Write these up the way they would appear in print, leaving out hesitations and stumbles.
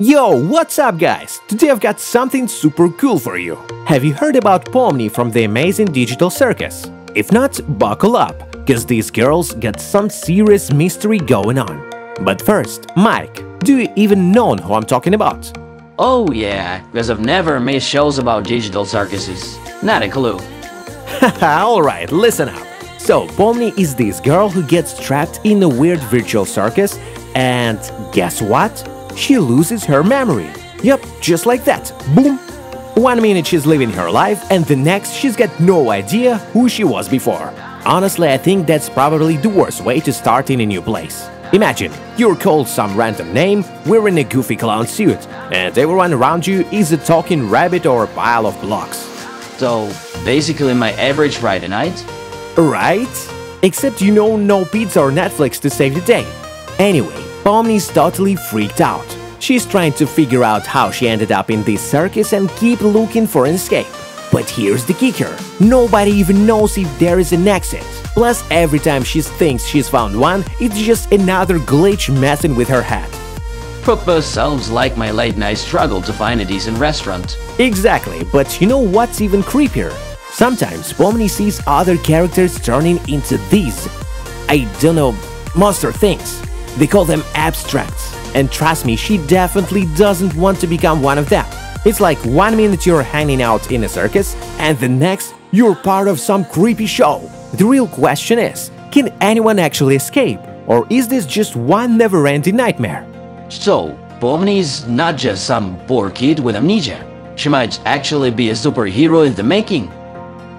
Yo, what's up guys? Today I've got something super cool for you. Have you heard about Pomni from the Amazing Digital Circus? If not, buckle up, cause these girls got some serious mystery going on. But first, Mike, do you even know who I'm talking about? Oh yeah, cause I've never missed shows about digital circuses. Not a clue. Haha, alright, listen up. So, Pomni is this girl who gets trapped in a weird virtual circus and guess what? She loses her memory. Yep, just like that. Boom! 1 minute she's living her life and the next she's got no idea who she was before. Honestly, I think that's probably the worst way to start in a new place. Imagine, you're called some random name, wearing a goofy clown suit, and everyone around you is a talking rabbit or a pile of blocks. So, basically my average Friday night? Right? Except you know no pizza or Netflix to save the day. Anyway, Pomni's totally freaked out. She's trying to figure out how she ended up in this circus and keep looking for an escape. But here's the kicker, nobody even knows if there is an exit. Plus, every time she thinks she's found one, it's just another glitch messing with her head. Proper sounds like my late night struggle to find a decent restaurant. Exactly, but you know what's even creepier? Sometimes Pomni sees other characters turning into these, I don't know, monster things. They call them abstracts, and trust me, she definitely doesn't want to become one of them. It's like 1 minute you're hanging out in a circus, and the next you're part of some creepy show. The real question is, can anyone actually escape, or is this just one never-ending nightmare? So, Pomni is not just some poor kid with amnesia. She might actually be a superhero in the making.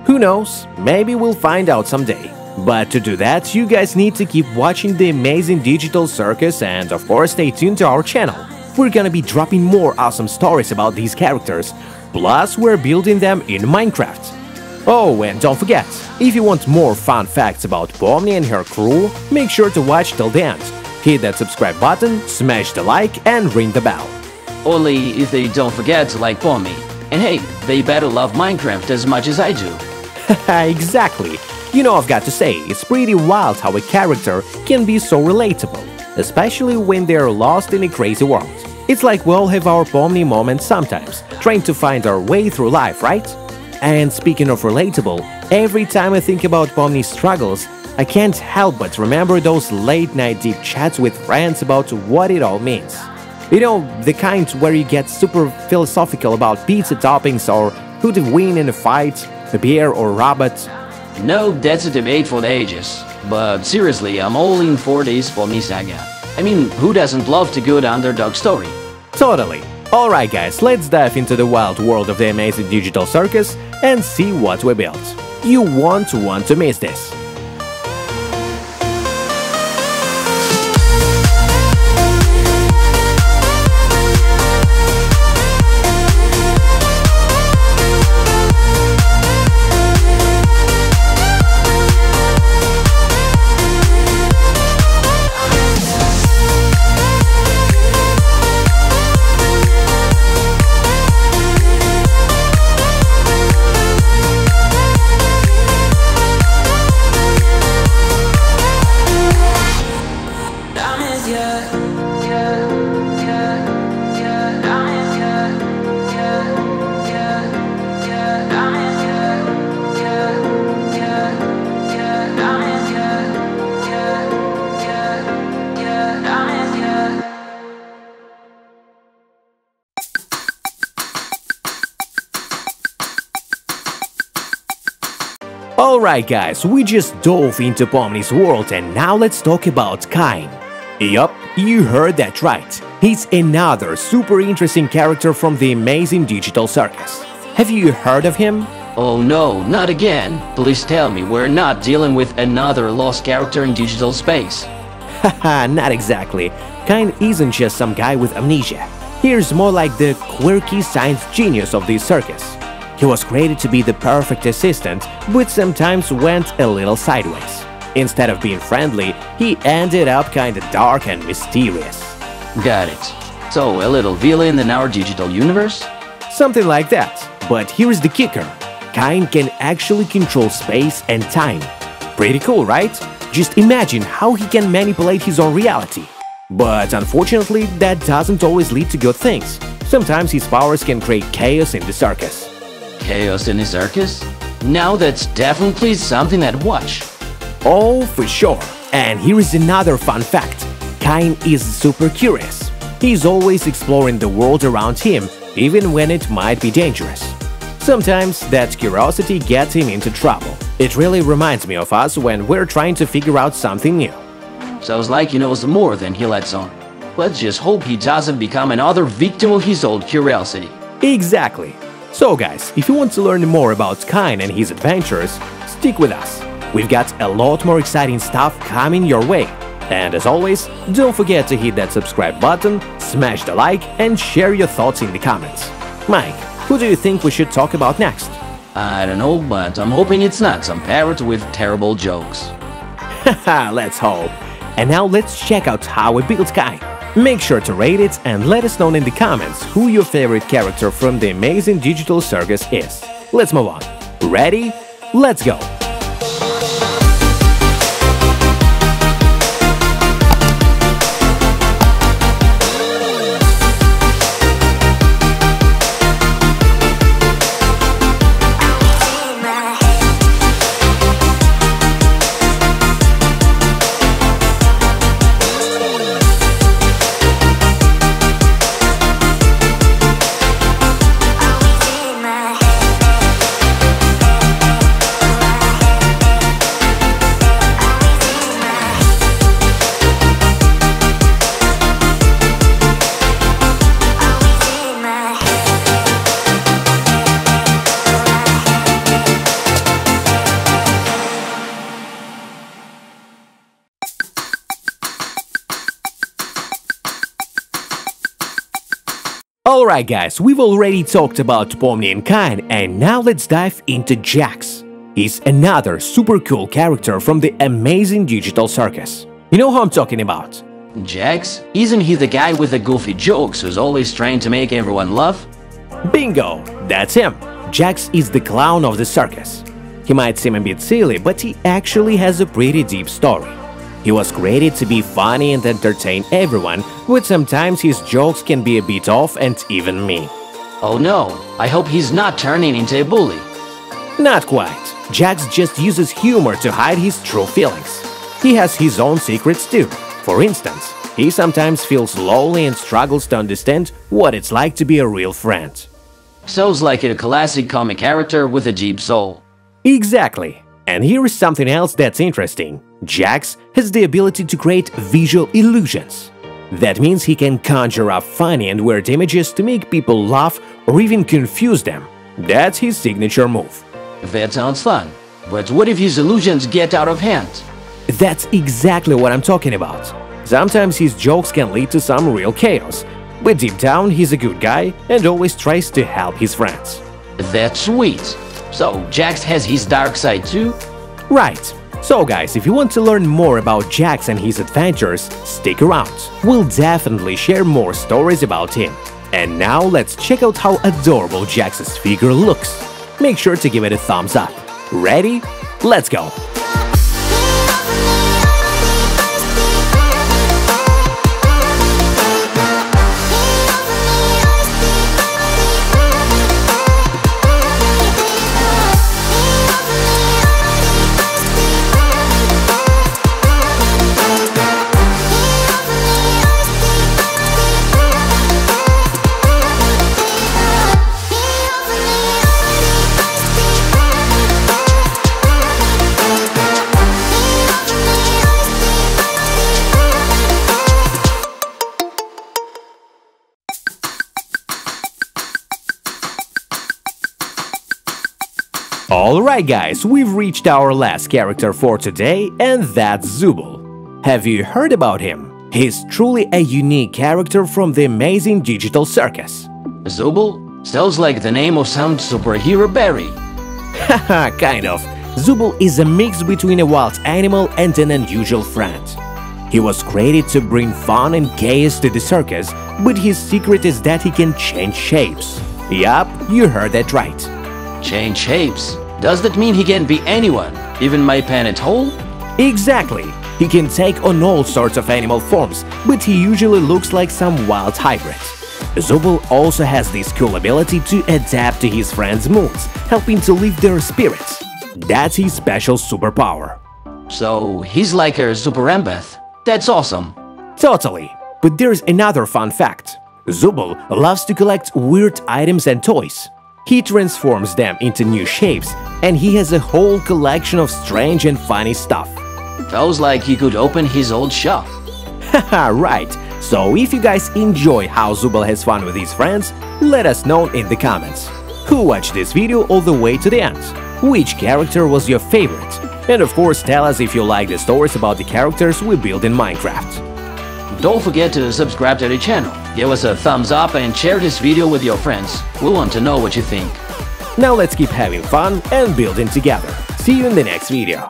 Who knows, maybe we'll find out someday. But to do that, you guys need to keep watching the Amazing Digital Circus and of course stay tuned to our channel. We're gonna be dropping more awesome stories about these characters, plus we're building them in Minecraft. Oh, and don't forget, if you want more fun facts about Pomni and her crew, make sure to watch till the end. Hit that subscribe button, smash the like and ring the bell. Only if they don't forget to like Pomni. And hey, they better love Minecraft as much as I do. Haha, exactly. You know, I've got to say, it's pretty wild how a character can be so relatable, especially when they're lost in a crazy world. It's like we all have our Pomni moments sometimes, trying to find our way through life, right? And speaking of relatable, every time I think about Pomni's struggles, I can't help but remember those late-night deep chats with friends about what it all means. You know, the kind where you get super philosophical about pizza toppings or who to win in a fight, a beer or rabbit. No, that's a debate for the ages. But seriously, I'm all in for this Pomni saga. I mean, who doesn't love the good underdog story? Totally. Alright guys, let's dive into the wild world of the Amazing Digital Circus and see what we built. You won't want to miss this. Alright guys, we just dove into Pomni's world and now let's talk about Caine. Yup, you heard that right. He's another super interesting character from the Amazing Digital Circus. Have you heard of him? Oh no, not again. Please tell me we're not dealing with another lost character in digital space. Haha, not exactly. Caine isn't just some guy with amnesia. He's more like the quirky science genius of this circus. He was created to be the perfect assistant, but sometimes went a little sideways. Instead of being friendly, he ended up kinda dark and mysterious. Got it. So, a little villain in our digital universe? Something like that. But here's the kicker. Caine can actually control space and time. Pretty cool, right? Just imagine how he can manipulate his own reality. But unfortunately, that doesn't always lead to good things. Sometimes his powers can create chaos in the circus. Chaos in the circus? Now that's definitely something I'd watch. Oh, for sure. And here is another fun fact. Caine is super curious. He's always exploring the world around him, even when it might be dangerous. Sometimes that curiosity gets him into trouble. It really reminds me of us when we're trying to figure out something new. Sounds like he knows more than he lets on. Let's just hope he doesn't become another victim of his old curiosity. Exactly. So guys, if you want to learn more about Caine and his adventures, stick with us. We've got a lot more exciting stuff coming your way. And as always, don't forget to hit that subscribe button, smash the like, and share your thoughts in the comments. Mike, who do you think we should talk about next? I don't know, but I'm hoping it's not some parrot with terrible jokes. Haha, let's hope. And now let's check out how we built Caine. Make sure to rate it and let us know in the comments who your favorite character from the Amazing Digital Circus is. Let's move on. Ready? Let's go! Alright guys, we've already talked about Pomni and Caine, and now let's dive into Jax. He's another super cool character from the Amazing Digital Circus. You know who I'm talking about? Jax? Isn't he the guy with the goofy jokes who's always trying to make everyone laugh? Bingo! That's him! Jax is the clown of the circus. He might seem a bit silly, but he actually has a pretty deep story. He was created to be funny and entertain everyone, but sometimes his jokes can be a bit off and even mean. Oh no, I hope he's not turning into a bully. Not quite. Jax just uses humor to hide his true feelings. He has his own secrets too. For instance, he sometimes feels lonely and struggles to understand what it's like to be a real friend. Sounds like a classic comic character with a deep soul. Exactly. And here is something else that's interesting. Jax has the ability to create visual illusions. That means he can conjure up funny and weird images to make people laugh or even confuse them. That's his signature move. That sounds fun. But what if his illusions get out of hand? That's exactly what I'm talking about. Sometimes his jokes can lead to some real chaos, but deep down he's a good guy and always tries to help his friends. That's sweet. So, Jax has his dark side too? Right. So guys, if you want to learn more about Jax and his adventures, stick around. We'll definitely share more stories about him. And now let's check out how adorable Jax's figure looks. Make sure to give it a thumbs up. Ready? Let's go! Alright guys, we've reached our last character for today, and that's Zooble. Have you heard about him? He's truly a unique character from the Amazing Digital Circus. Zooble? Sounds like the name of some superhero berry. Haha, kind of. Zooble is a mix between a wild animal and an unusual friend. He was created to bring fun and chaos to the circus, but his secret is that he can change shapes. Yup, you heard that right. Change shapes? Does that mean he can be anyone? Even my pen at home? Exactly! He can take on all sorts of animal forms, but he usually looks like some wild hybrid. Zooble also has this cool ability to adapt to his friends' moods, helping to lift their spirits. That's his special superpower. So he's like a super empath. That's awesome. Totally. But there's another fun fact. Zooble loves to collect weird items and toys. He transforms them into new shapes, and he has a whole collection of strange and funny stuff. Feels like he could open his old shop. Haha, right. So if you guys enjoy how Zooble has fun with his friends, let us know in the comments. Who watched this video all the way to the end? Which character was your favorite? And of course, tell us if you like the stories about the characters we build in Minecraft. Don't forget to subscribe to the channel, give us a thumbs up and share this video with your friends. We want to know what you think. Now let's keep having fun and building together. See you in the next video.